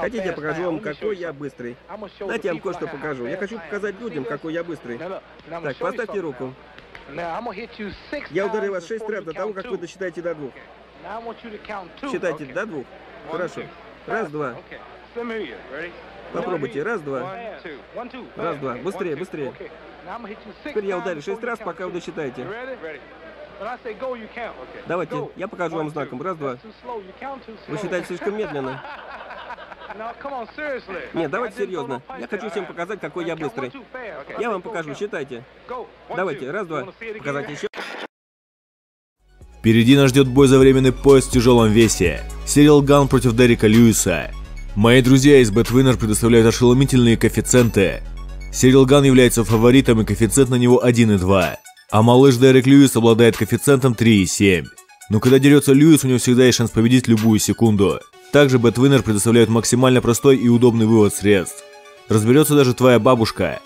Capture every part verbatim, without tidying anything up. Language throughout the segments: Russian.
Хотите, я покажу вам, какой я быстрый? Знаете, я вам кое-что покажу. Я хочу показать людям, какой я быстрый. Так, поставьте руку. Я ударю вас шесть раз до того, как вы досчитаете до двух. Считайте до двух. Хорошо. Раз, два. Попробуйте. Раз, два. Раз, два. Быстрее, быстрее. Теперь я ударю шесть раз, пока вы досчитаете. Давайте, я покажу вам знаком. Раз, два. Вы считаете слишком медленно. Нет, давайте серьезно. Я хочу всем показать, какой я быстрый. Я вам покажу, считайте. Давайте, раз, два. Показать еще. Впереди нас ждет бой за временный пояс в тяжелом весе. Cyril Gan против Деррика Льюиса. Мои друзья из Betwinner предоставляют ошеломительные коэффициенты. Cyril Gan является фаворитом, и коэффициент на него один и два. А малыш Деррик Льюис обладает коэффициентом три и семь. Но когда дерется Льюис, у него всегда есть шанс победить любую секунду. Также Betwinner предоставляет максимально простой и удобный вывод средств. Разберется даже твоя бабушка.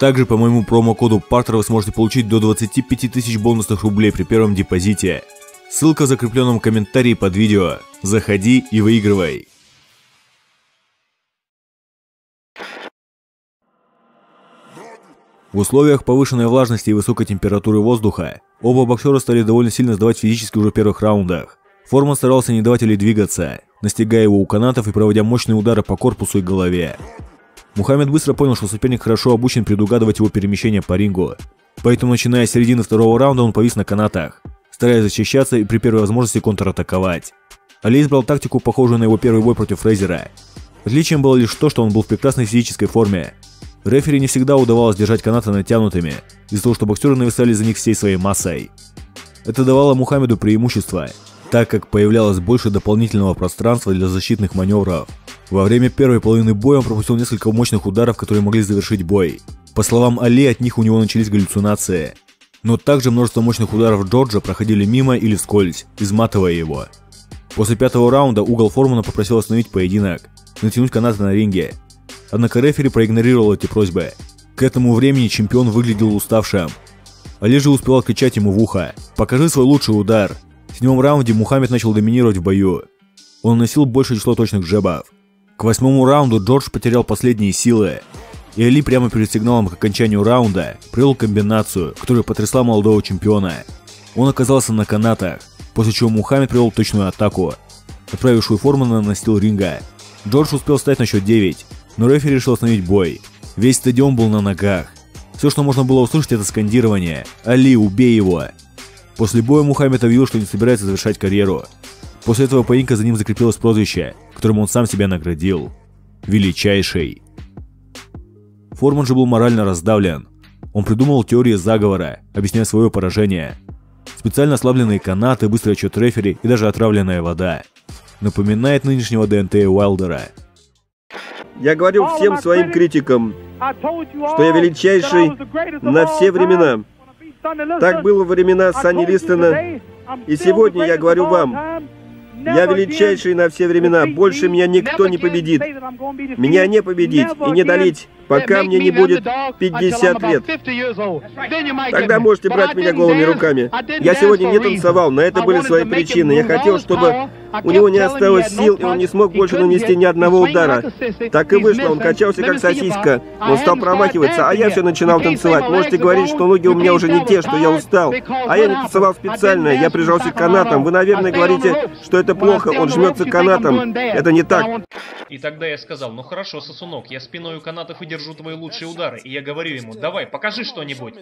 Также по моему промокоду партер вы сможете получить до двадцати пяти тысяч бонусных рублей при первом депозите. Ссылка в закрепленном комментарии под видео. Заходи и выигрывай. В условиях повышенной влажности и высокой температуры воздуха оба боксера стали довольно сильно сдавать физически уже в первых раундах. Форман старался не давать Али двигаться, настигая его у канатов и проводя мощные удары по корпусу и голове. Мухаммед быстро понял, что соперник хорошо обучен предугадывать его перемещение по рингу. Поэтому, начиная с середины второго раунда, он повис на канатах, стараясь защищаться и при первой возможности контратаковать. Али избрал тактику, похожую на его первый бой против Фрейзера. Отличием было лишь то, что он был в прекрасной физической форме. Рефери не всегда удавалось держать канаты натянутыми, из-за того, что боксеры нависали за них всей своей массой. Это давало Мухаммеду преимущество, так как появлялось больше дополнительного пространства для защитных маневров. Во время первой половины боя он пропустил несколько мощных ударов, которые могли завершить бой. По словам Али, от них у него начались галлюцинации. Но также множество мощных ударов Джорджа проходили мимо или вскользь, изматывая его. После пятого раунда угол Формана попросил остановить поединок, натянуть канаты на ринге. Однако рефери проигнорировал эти просьбы. К этому времени чемпион выглядел уставшим. Али же успевал кричать ему в ухо: «Покажи свой лучший удар». В седьмом раунде Мухаммед начал доминировать в бою. Он наносил большее число точных джебов. К восьмому раунду Джордж потерял последние силы. И Али прямо перед сигналом к окончанию раунда привел комбинацию, которая потрясла молодого чемпиона. Он оказался на канатах, после чего Мухаммед привел точную атаку, отправившую Формана на стил ринга. Джордж успел встать на счет девять. Но рефери решил остановить бой. Весь стадион был на ногах. Все, что можно было услышать, это скандирование: «Али, убей его!». После боя Мухаммед объявил, что не собирается завершать карьеру. После этого поединка за ним закрепилось прозвище, которым он сам себя наградил: «Величайший». Форман же был морально раздавлен. Он придумал теории заговора, объясняя свое поражение. Специально ослабленные канаты, быстрый отчет рефери и даже отравленная вода. Напоминает нынешнего ДНТ Уайлдера. Я говорю всем своим критикам, что я величайший на все времена. Так было во времена Санни Листона, и сегодня я говорю вам, я величайший на все времена, больше меня никто не победит. Меня не победить и не долить, пока мне не будет пятьдесят лет. Тогда можете брать меня голыми руками. Я сегодня не танцевал, на это были свои причины. Я хотел, чтобы у него не осталось сил, и он не смог больше нанести ни одного удара. Так и вышло, он качался как сосиска. Он стал промахиваться, а я все начинал танцевать. Можете говорить, что ноги у меня уже не те, что я устал. А я не танцевал специально, я прижался к канатам. Вы, наверное, говорите, что это плохо, он жмется канатом. Это не так. И тогда я сказал: ну хорошо, сосунок, я спиной у канатов и держу твои лучшие удары. И я говорю ему: давай, покажи что-нибудь.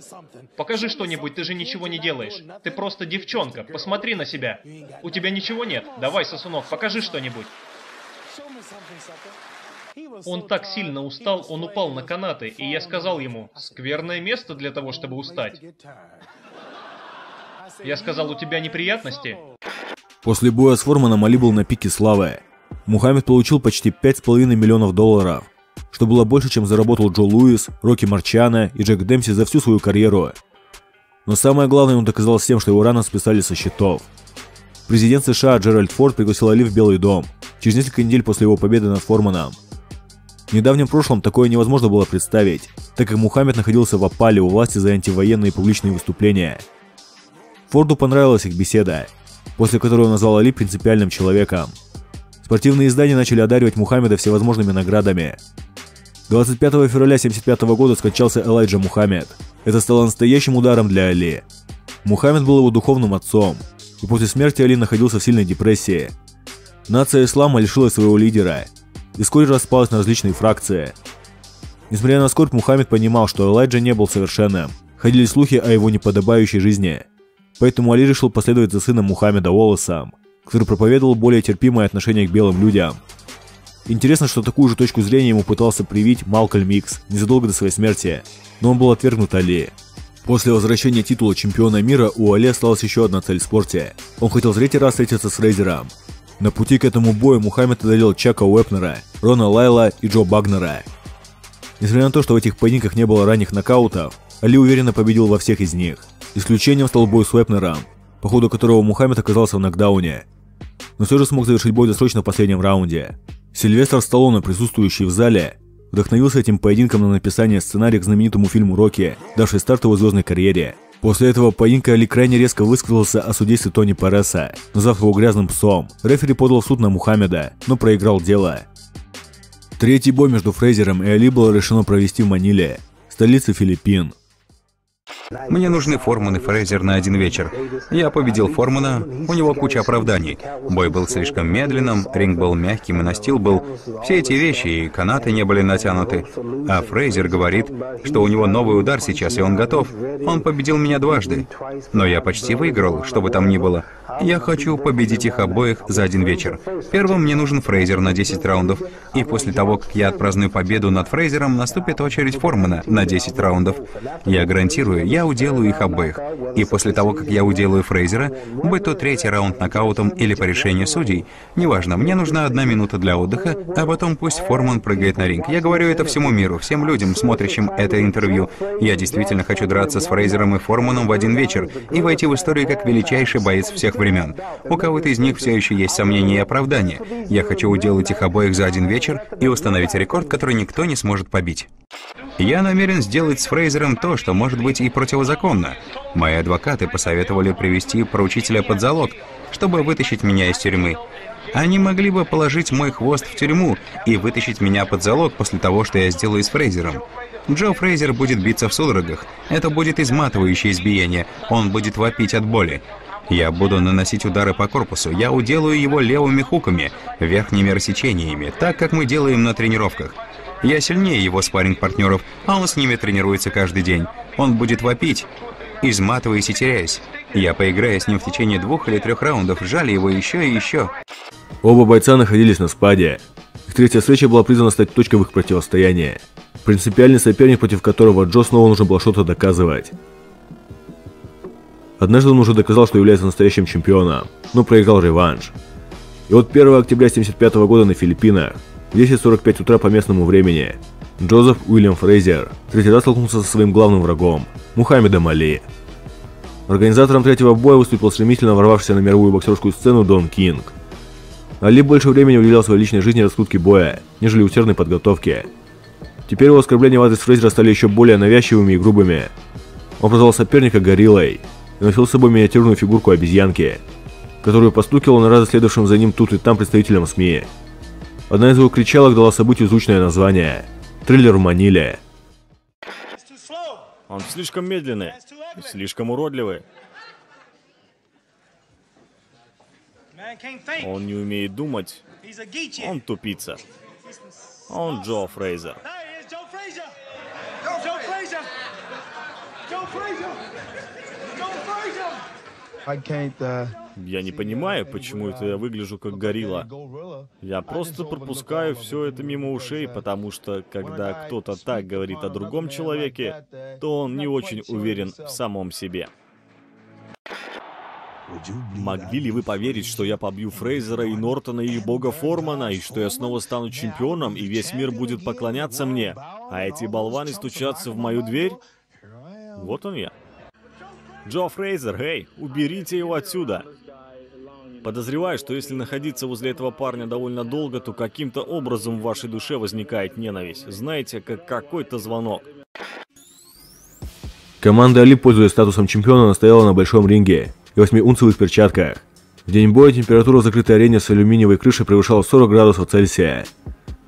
Покажи что-нибудь, ты же ничего не делаешь. Ты просто девчонка, посмотри на себя. У тебя ничего нет, давай. Сосунок, покажи что-нибудь. Он так сильно устал, он упал на канаты, и я сказал ему: скверное место для того, чтобы устать. Я сказал: у тебя неприятности? После боя с Форманом Али был на пике славы. Мухаммед получил почти пять с половиной миллионов долларов, что было больше, чем заработал Джо Льюис, Рокки Марчана и Джек Демпси за всю свою карьеру. Но самое главное, он доказал всем, что его рано списали со счетов. Президент США Джеральд Форд пригласил Али в Белый дом через несколько недель после его победы над Форманом. В недавнем прошлом такое невозможно было представить, так как Мухаммед находился в опале у власти за антивоенные публичные выступления. Форду понравилась их беседа, после которой он назвал Али принципиальным человеком. спортивные издания начали одаривать Мухаммеда всевозможными наградами. двадцать пятого февраля тысяча девятьсот семьдесят пятого года скончался Элайджа Мухаммад. Это стало настоящим ударом для Али. Мухаммед был его духовным отцом, и после смерти Али находился в сильной депрессии. Нация ислама лишилась своего лидера и вскоре распалась на различные фракции. Несмотря на скорбь, Мухаммед понимал, что Элайджа не был совершенным, ходили слухи о его неподобающей жизни. Поэтому Али решил последовать за сыном Мухаммеда Уоллесом, который проповедовал более терпимое отношение к белым людям. Интересно, что такую же точку зрения ему пытался привить Малкольм Икс незадолго до своей смерти, но он был отвергнут Али. После возвращения титула чемпиона мира у Али осталась еще одна цель в спорте. Он хотел в третий раз встретиться с Фрейзером. На пути к этому бою Мухаммед одолел Чака Уэпнера, Рона Лайла и Джо Багнера. Несмотря на то, что в этих поединках не было ранних нокаутов, Али уверенно победил во всех из них. Исключением стал бой с Уэпнером, по ходу которого Мухаммед оказался в нокдауне, но все же смог завершить бой досрочно в последнем раунде. Сильвестр Сталлоне, присутствующий в зале, вдохновился этим поединком на написание сценария к знаменитому фильму «Рокки», давший старт его звездной карьере. После этого поединка Али крайне резко высказался о судействе Тони Переса, назвав его грязным псом. Рефери подал в суд на Мухаммеда, но проиграл дело. Третий бой между Фрейзером и Али было решено провести в Маниле, столице Филиппин. Мне нужны Форман и Фрейзер на один вечер. Я победил Формана, у него куча оправданий. Бой был слишком медленным, ринг был мягким и настил был. Все эти вещи, и канаты не были натянуты. А Фрейзер говорит, что у него новый удар сейчас, и он готов. Он победил меня дважды. Но я почти выиграл, что бы там ни было. Я хочу победить их обоих за один вечер. Первым мне нужен Фрейзер на десять раундов. И после того, как я отпраздную победу над Фрейзером, наступит очередь Формана на десять раундов. Я гарантирую, я уделаю их обоих. И после того, как я уделаю Фрейзера, будь то третий раунд нокаутом или по решению судей, неважно, мне нужна одна минута для отдыха, а потом пусть Форман прыгает на ринг. Я говорю это всему миру, всем людям, смотрящим это интервью. Я действительно хочу драться с Фрейзером и Форманом в один вечер и войти в историю как величайший боец всех времен. У кого-то из них все еще есть сомнения и оправдания. Я хочу уделать их обоих за один вечер и установить рекорд, который никто не сможет побить. Я намерен сделать с Фрейзером то, что может быть и противозаконно. Мои адвокаты посоветовали привести поручителя под залог, чтобы вытащить меня из тюрьмы. Они могли бы положить мой хвост в тюрьму и вытащить меня под залог после того, что я сделаю с Фрейзером. Джо Фрейзер будет биться в судорогах. Это будет изматывающее избиение. Он будет вопить от боли. Я буду наносить удары по корпусу. Я уделаю его левыми хуками, верхними рассечениями, так как мы делаем на тренировках. Я сильнее его спарринг-партнеров, а он с ними тренируется каждый день. Он будет вопить, изматываясь и теряясь. Я поиграю с ним в течение двух или трех раундов, жали его еще и еще. Оба бойца находились на спаде. Их третья встреча была призвана стать точкой в их противостоянии. Принципиальный соперник, против которого Джо снова нужно было что-то доказывать. Однажды он уже доказал, что является настоящим чемпионом, но проиграл реванш. И вот первого октября тысяча девятьсот семьдесят пятого года на Филиппинах, в десять сорок пять утра по местному времени, Джозеф Уильям Фрейзер в третий раз столкнулся со своим главным врагом – Мухаммедом Али. Организатором третьего боя выступил стремительно ворвавшийся на мировую боксерскую сцену Дон Кинг. Али больше времени уделял своей личной жизни раскрутке боя, нежели усердной подготовке. Теперь его оскорбления в адрес Фрейзера стали еще более навязчивыми и грубыми. Он прозвал соперника гориллой и носил с собой миниатюрную фигурку обезьянки, которую постукивал на раз следовавшим за ним тут и там представителям СМИ. Одна из его кричалок дала событию звучное название – «Триллер в Маниле». Он слишком медленный, слишком уродливый. Он не умеет думать, он тупица. Он Джо Фрейзер. Я не понимаю, почему это я выгляжу как горилла. Я просто пропускаю все это мимо ушей, потому что, когда кто-то так говорит о другом человеке, то он не очень уверен в самом себе. Могли ли вы поверить, что я побью Фрейзера и Нортона и Бога Формана, и что я снова стану чемпионом, и весь мир будет поклоняться мне, а эти болваны стучатся в мою дверь? Вот он я. Джо Фрейзер, эй, уберите его отсюда. Подозреваю, что если находиться возле этого парня довольно долго, то каким-то образом в вашей душе возникает ненависть. Знаете, как какой-то звонок. Команда Али, пользуясь статусом чемпиона, настояла на большом ринге и восьмиунцевых перчатках. В день боя температура в закрытой арене с алюминиевой крышей превышала сорок градусов Цельсия.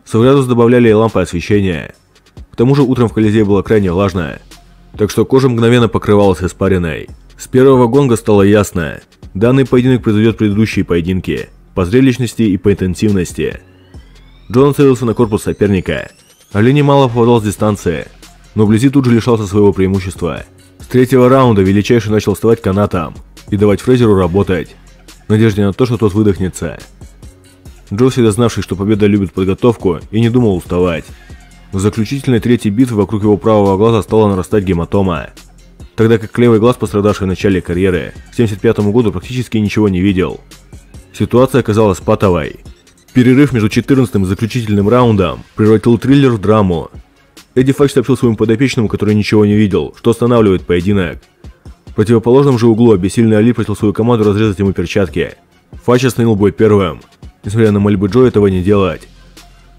В градус добавляли и лампы освещения. К тому же утром в Колизее было крайне влажно, так что кожа мгновенно покрывалась испариной. С первого гонга стало ясно: данный поединок произойдет предыдущие поединки по зрелищности и по интенсивности. Джон целился на корпус соперника. Али немало попадал с дистанции, но вблизи тут же лишался своего преимущества. С третьего раунда величайший начал вставать канатом и давать Фрейзеру работать, в надежде на то, что тот выдохнется. Джо, всегда знавший, что победа любит подготовку, и не думал уставать. В заключительной третьей битве вокруг его правого глаза стала нарастать гематома, тогда как левый глаз, пострадавший в начале карьеры, к тысяча девятьсот семьдесят пятому году практически ничего не видел. Ситуация оказалась патовой. Перерыв между четырнадцатым и заключительным раундом превратил триллер в драму. Эдди Фач сообщил своему подопечному, который ничего не видел, что останавливает поединок. В противоположном же углу обессильный Али просил свою команду разрезать ему перчатки. Фач остановил бой первым, несмотря на мольбы Джо этого не делать.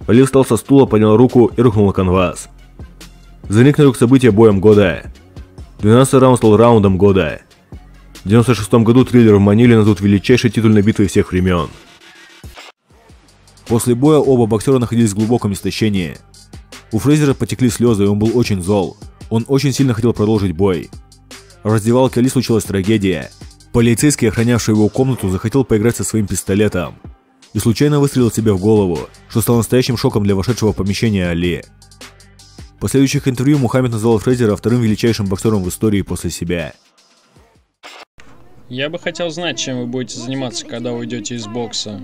Али встал со стула, поднял руку и рухнул на канвас. Заникнули к события боем года. двенадцатый раунд стал раундом года. В девяносто шестом году триллер в Маниле назовут величайшей титульной битвой всех времен. После боя оба боксера находились в глубоком истощении. У Фрейзера потекли слезы, и он был очень зол. Он очень сильно хотел продолжить бой. В раздевалке Али случилась трагедия. Полицейский, охранявший его комнату, захотел поиграть со своим пистолетом и случайно выстрелил себе в голову, что стало настоящим шоком для вошедшего в помещение Али. В последующих интервью Мухаммед назвал Фрейзера вторым величайшим боксером в истории после себя. Я бы хотел знать, чем вы будете заниматься, когда уйдете из бокса.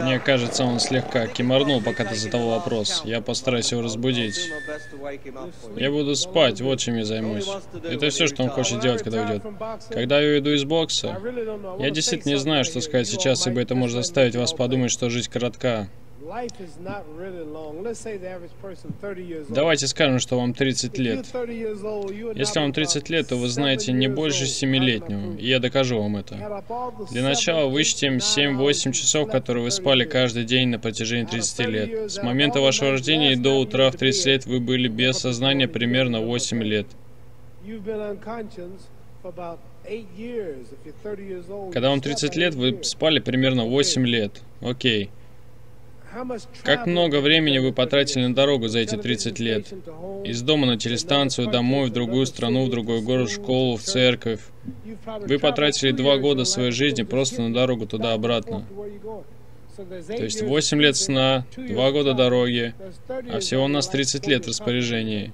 Мне кажется, он слегка кимарнул, пока ты задал вопрос. Я постараюсь его разбудить. Я буду спать, вот чем я займусь. Это все, что он хочет делать, когда уйдет. Когда я уйду из бокса, я действительно не знаю, что сказать сейчас, ибо это может заставить вас подумать, что жизнь коротка. Давайте скажем, что вам тридцать лет. Если вам тридцать лет, то вы знаете не больше семилетнего, и я докажу вам это. Для начала вычтем семь-восемь часов, которые вы спали каждый день на протяжении тридцати лет. С момента вашего рождения и до утра в тридцать лет вы были без сознания примерно восемь лет. Когда вам тридцать лет, вы спали примерно восемь лет. Окей. Как много времени вы потратили на дорогу за эти тридцать лет? Из дома на телестанцию, домой, в другую страну, в другой город, в школу, в церковь. Вы потратили два года своей жизни просто на дорогу туда-обратно. То есть восемь лет сна, два года дороги, а всего у нас тридцать лет в распоряжении.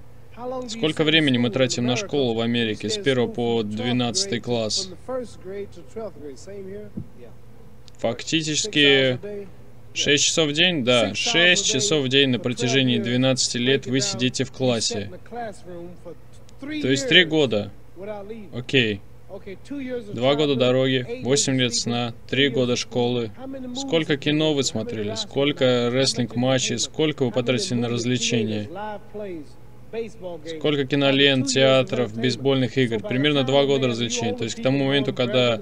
Сколько времени мы тратим на школу в Америке с первого по двенадцатый класс? Фактически... шесть часов в день? Да, шесть часов в день на протяжении двенадцати лет вы сидите в классе. То есть три года. Окей. два года дороги, восемь лет сна, три года школы. Сколько кино вы смотрели? Сколько рестлинг-матчей? Сколько вы потратили на развлечения? Сколько кинолент, театров, бейсбольных игр? Примерно два года развлечений. То есть к тому моменту, когда...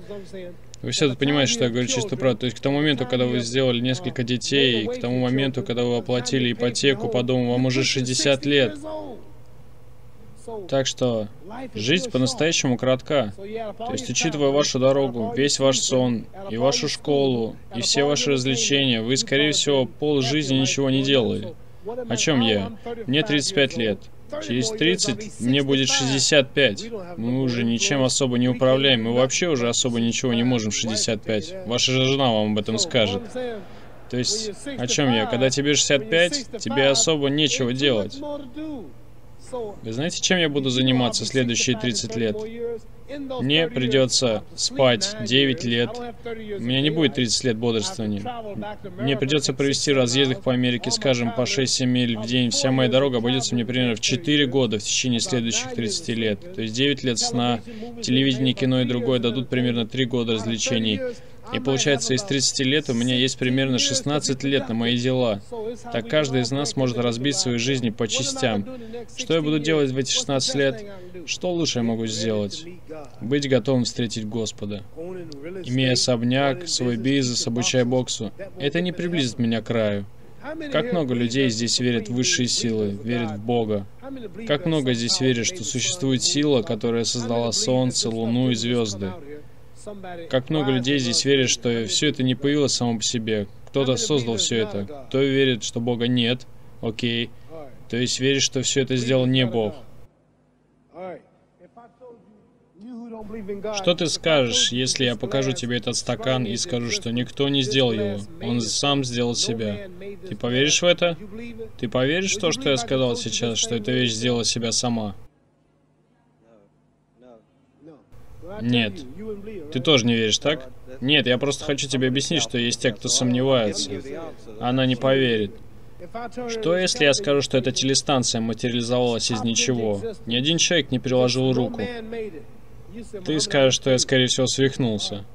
Вы все тут понимаете, что я говорю чистую правду. То есть к тому моменту, когда вы сделали несколько детей, к тому моменту, когда вы оплатили ипотеку по дому, вам уже шестьдесят лет. Так что жизнь по-настоящему коротка. То есть, учитывая вашу дорогу, весь ваш сон, и вашу школу, и все ваши развлечения, вы, скорее всего, полжизни ничего не делали. О чем я? Мне тридцать пять лет. Через тридцать мне будет шестьдесят пять. Мы уже ничем особо не управляем. Мы вообще уже особо ничего не можем в шестьдесят пять. Ваша жена вам об этом скажет. То есть, о чем я? Когда тебе шестьдесят пять, тебе особо нечего делать. Вы знаете, чем я буду заниматься следующие тридцать лет? Мне придется спать девять лет. У меня не будет тридцать лет бодрствования. Мне придется провести разъездах по Америке, скажем, по шесть-семь миль в день. Вся моя дорога обойдется мне примерно в четыре года в течение следующих тридцати лет. То есть девять лет сна, телевидение, кино и другое дадут примерно три года развлечений. И получается, из тридцати лет у меня есть примерно шестнадцать лет на мои дела. Так каждый из нас может разбить свою жизнь по частям. Что я буду делать в эти шестнадцать лет? Что лучше я могу сделать? Быть готовым встретить Господа. Имея особняк, свой бизнес, обучая боксу. Это не приблизит меня к краю. Как много людей здесь верят в высшие силы, верят в Бога? Как много здесь верят, что существует сила, которая создала солнце, луну и звезды? Как много людей здесь верят, что все это не появилось само по себе? Кто-то создал все это. Кто верит, что Бога нет? Окей. То есть верит, что все это сделал не Бог. Что ты скажешь, если я покажу тебе этот стакан и скажу, что никто не сделал его, он сам сделал себя? Ты поверишь в это? Ты поверишь в то, что я сказал сейчас, что эта вещь сделала себя сама? Нет. Ты тоже не веришь, так? Нет, я просто хочу тебе объяснить, что есть те, кто сомневается. Она не поверит. Что если я скажу, что эта телестанция материализовалась из ничего? Ни один человек не приложил руку. Ты скажешь, что я, скорее всего, свихнулся.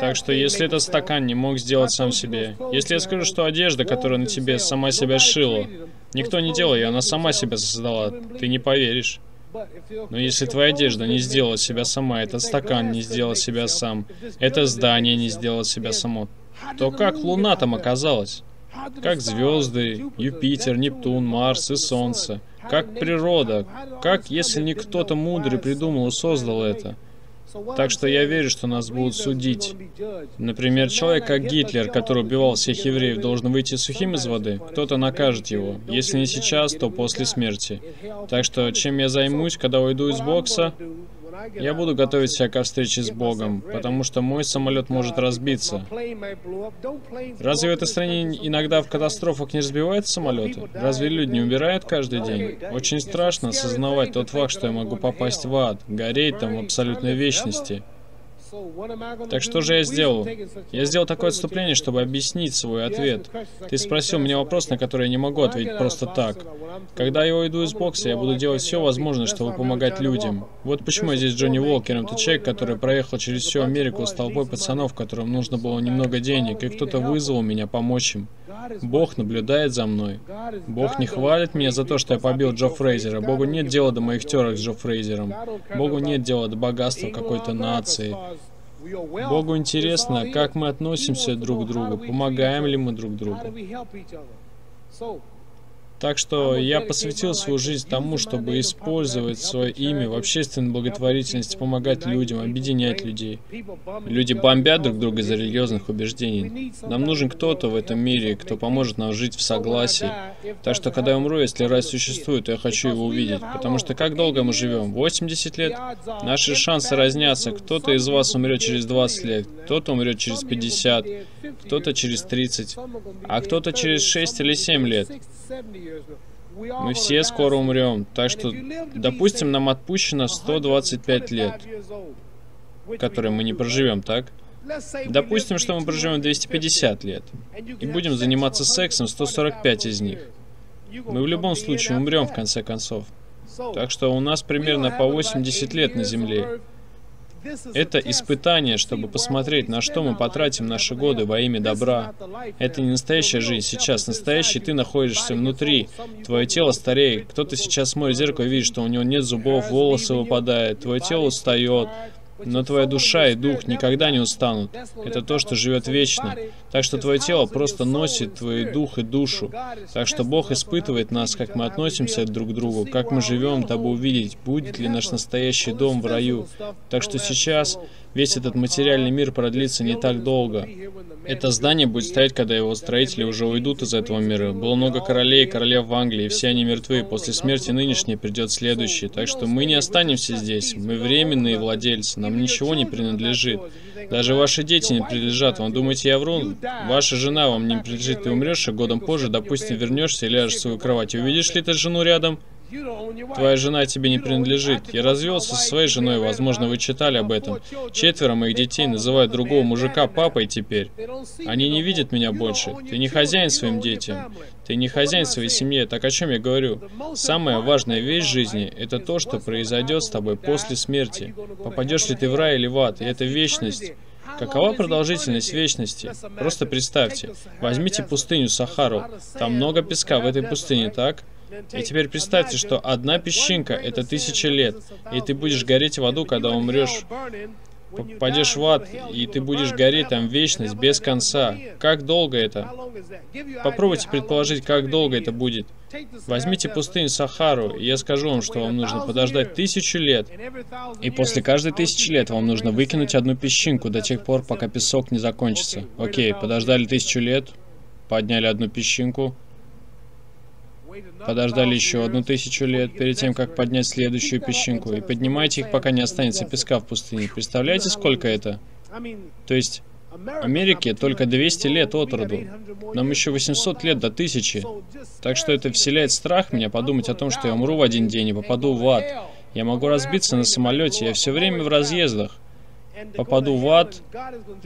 Так что, если этот стакан не мог сделать сам себе, если я скажу, что одежда, которая на тебе, сама себя шила, никто не делал ее, она сама себя создала, ты не поверишь. Но если твоя одежда не сделала себя сама, этот стакан не сделал себя сам, это здание не сделало себя само, то как Луна там оказалась? Как звезды, Юпитер, Нептун, Марс и Солнце? Как природа? Как, если не кто-то мудрый придумал и создал это? Так что я верю, что нас будут судить. Например, человек, как Гитлер, который убивал всех евреев, должен выйти сухим из воды. Кто-то накажет его. Если не сейчас, то после смерти. Так что, чем я займусь, когда уйду из бокса? Я буду готовить себя ко встрече с Богом, потому что мой самолет может разбиться. Разве в этой стране иногда в катастрофах не разбивают самолеты? Разве люди не умирают каждый день? Очень страшно осознавать тот факт, что я могу попасть в ад, гореть там в абсолютной вечности. Так что же я сделал? Я сделал такое отступление, чтобы объяснить свой ответ. Ты спросил меня вопрос, на который я не могу ответить просто так. Когда я уйду из бокса, я буду делать все возможное, чтобы помогать людям. Вот почему я здесь Джонни Уолкером, тот человек, который проехал через всю Америку с толпой пацанов, которым нужно было немного денег, и кто-то вызвал меня помочь им. Бог наблюдает за мной. Бог не хвалит меня за то, что я побил Джо Фрейзера. Богу нет дела до моих терок с Джо Фрейзером. Богу нет дела до богатства какой-то нации. Богу интересно, как мы относимся друг к другу, помогаем ли мы друг другу. Так что я посвятил свою жизнь тому, чтобы использовать свое имя в общественной благотворительности, помогать людям, объединять людей. Люди бомбят друг друга из-за религиозных убеждений. Нам нужен кто-то в этом мире, кто поможет нам жить в согласии. Так что, когда я умру, если рай существует, то я хочу его увидеть. Потому что как долго мы живем? восемьдесят лет? Наши шансы разнятся. Кто-то из вас умрет через двадцать лет, кто-то умрет через пятьдесят, кто-то через тридцать, а кто-то через шесть или семь лет. Мы все скоро умрем, так что, допустим, нам отпущено сто двадцать пять лет, которые мы не проживем, так? Допустим, что мы проживем двести пятьдесят лет и будем заниматься сексом сто сорок пять из них. Мы в любом случае умрем в конце концов. Так что у нас примерно по восемьдесят лет на Земле. Это испытание, чтобы посмотреть, на что мы потратим наши годы во имя добра. Это не настоящая жизнь сейчас. Настоящий ты находишься внутри. Твое тело стареет. Кто-то сейчас смотрит в зеркало и видит, что у него нет зубов, волосы выпадают, твое тело устает. Но твоя душа и дух никогда не устанут. Это то, что живет вечно. Так что твое тело просто носит твой дух и душу. Так что Бог испытывает нас, как мы относимся друг к другу, как мы живем, дабы увидеть, будет ли наш настоящий дом в раю. Так что сейчас весь этот материальный мир продлится не так долго. Это здание будет стоять, когда его строители уже уйдут из этого мира. Было много королей и королев в Англии, все они мертвы. После смерти нынешней придет следующий. Так что мы не останемся здесь. Мы временные владельцы. Нам ничего не принадлежит. Даже ваши дети не принадлежат вам. Думаете, я вру? Ваша жена вам не принадлежит. Ты умрешь, и годом позже, допустим, вернешься и ляжешь в свою кровать. Увидишь ли ты жену рядом? Твоя жена тебе не принадлежит. Я развелся со своей женой, возможно, вы читали об этом. Четверо моих детей называют другого мужика папой теперь. Они не видят меня больше. Ты не хозяин своим детям. Ты не хозяин своей семье. Так о чем я говорю? Самая важная вещь в жизни — это то, что произойдет с тобой после смерти. Попадешь ли ты в рай или в ад? И это вечность. Какова продолжительность вечности? Просто представьте. Возьмите пустыню Сахару. Там много песка в этой пустыне, так? И теперь представьте, что одна песчинка — это тысяча лет, и ты будешь гореть в аду, когда умрешь. попадешь в ад, и ты будешь гореть там вечность без конца. Как долго это? Попробуйте предположить, как долго это будет. Возьмите пустыню Сахару, и я скажу вам, что вам нужно подождать тысячу лет. И после каждой тысячи лет вам нужно выкинуть одну песчинку до тех пор, пока песок не закончится. Окей, подождали тысячу лет, подняли одну песчинку. Подождали еще одну тысячу лет перед тем, как поднять следующую песчинку. И поднимайте их, пока не останется песка в пустыне. Представляете, сколько это? То есть, Америке только двести лет от роду. Нам еще восемьсот лет до тысячи. Так что это вселяет страх меня подумать о том, что я умру в один день и попаду в ад. Я могу разбиться на самолете, я все время в разъездах. Попаду в ад,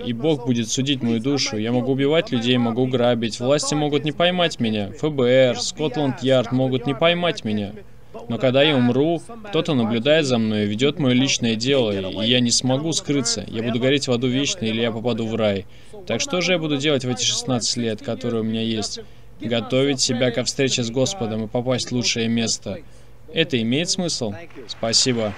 и Бог будет судить мою душу. Я могу убивать людей, могу грабить. Власти могут не поймать меня. ФБР, Скотланд-Ярд могут не поймать меня. Но когда я умру, кто-то наблюдает за мной и ведет мое личное дело, и я не смогу скрыться. Я буду гореть в аду вечно, или я попаду в рай. Так что же я буду делать в эти шестнадцать лет, которые у меня есть? Готовить себя ко встрече с Господом и попасть в лучшее место. Это имеет смысл? Спасибо.